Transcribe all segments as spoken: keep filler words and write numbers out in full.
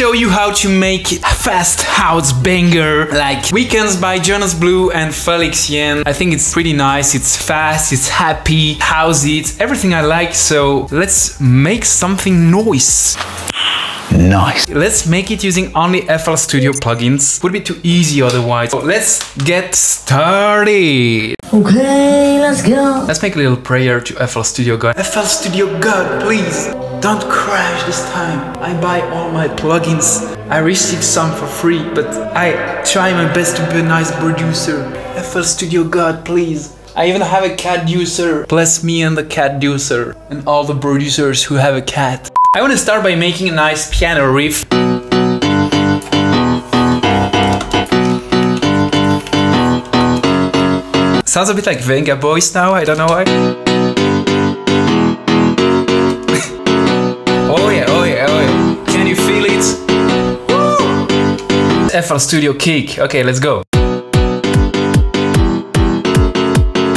show you how to make fast house banger like Weekends by Jonas Blue and Felix Yen. I think it's pretty nice, it's fast, it's happy, housey, it's everything I like, so let's make something noise. Nice. Let's make it using only F L Studio plugins. Would be too easy otherwise. So let's get started. Okay, let's go. Let's make a little prayer to F L Studio God. F L Studio God, please don't crash this time. I buy all my plugins. I received some for free, but I try my best to be a nice producer. F L Studio God, please. I even have a cat user. Bless me and the cat user and all the producers who have a cat. I want to start by making a nice piano riff. Sounds a bit like Vengaboys now, I don't know why. Oh yeah, oh yeah, oh yeah. Can you feel it? Woo! F L Studio kick. Okay, let's go.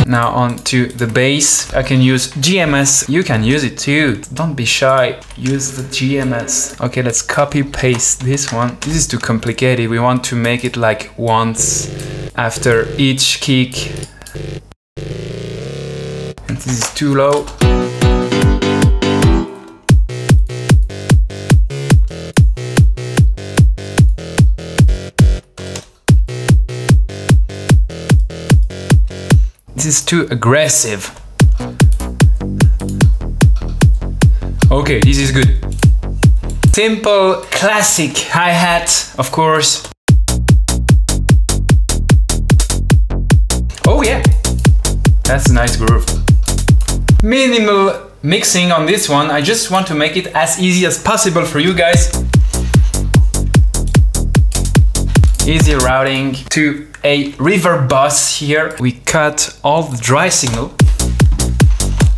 Now on to the bass. I can use G M S. You can use it too. Don't be shy. Use the G M S. Okay, let's copy paste this one. This is too complicated. We want to make it like once after each kick. And this is too low. This is too aggressive. Okay, this is good. Simple, classic hi-hat, of course. Oh yeah, that's a nice groove. Minimal mixing on this one. I just want to make it as easy as possible for you guys. Easy routing to a reverb bus here. We cut all the dry signal.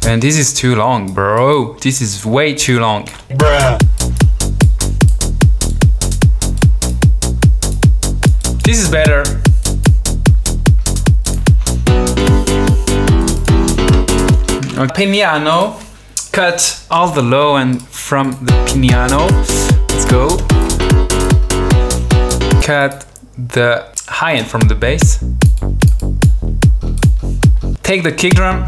And this is too long, bro. This is way too long. Bruh. This is better. Okay. Piano. Cut all the low and from the piano. Let's go. Cut the high end from the bass. Take the kick drum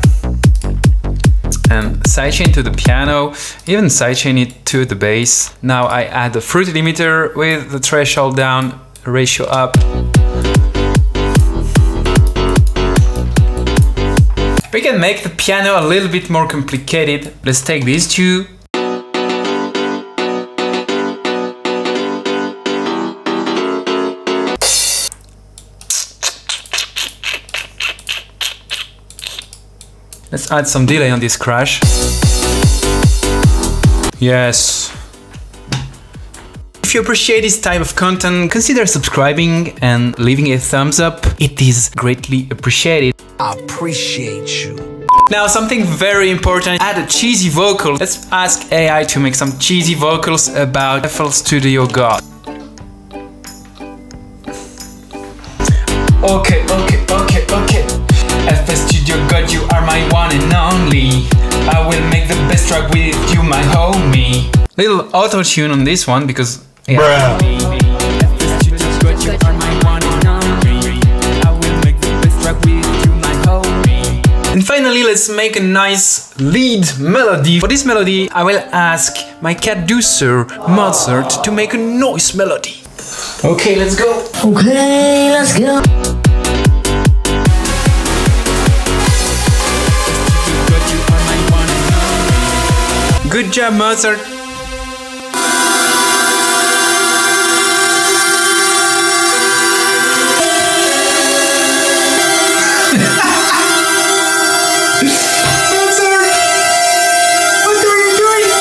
and sidechain to the piano, even sidechain it to the bass. Now I add the fruit limiter with the threshold down, ratio up. We can make the piano a little bit more complicated. Let's take these two. Let's add some delay on this crash. Yes. If you appreciate this type of content, consider subscribing and leaving a thumbs up. It is greatly appreciated. I appreciate you. Now something very important, add a cheesy vocal. Let's ask A I to make some cheesy vocals about F L Studio God. Okay, okay, okay, okay. F L Studio God, you are my one and only. I will make the best track with you, my homie. Little auto-tune on this one because... Yeah. Bruh. F L Studio God, you are my one and only. I will make the best track with you, my homie. And finally, let's make a nice lead melody. For this melody, I will ask my cat-ducer, Mozart, to make a noise melody. Okay, let's go. Okay, let's go. Good job, Mozart. Mozart! What are you doing?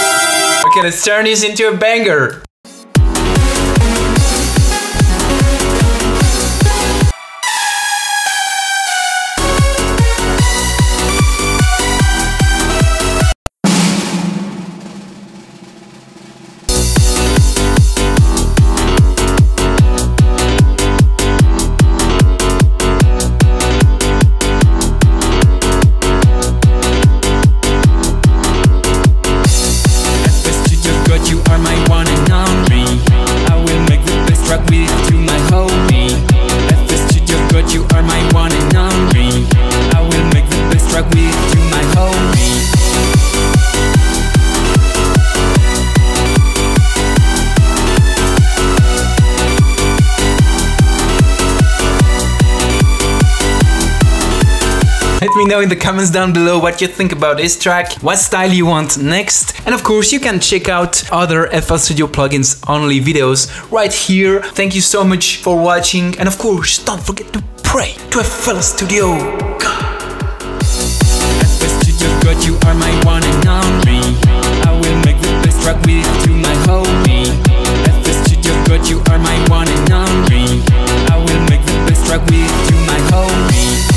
Okay, let's turn this into a banger. You are my one and only. Let me know in the comments down below what you think about this track, what style you want next, and of course you can check out other F L Studio plugins only videos right here. Thank you so much for watching, and of course don't forget to pray to F L Studio. F L Studio God, you are my one and only. I will make the best track with you, my homie. F L Studio God, you are my one and only. I will make the best track with you, my homie.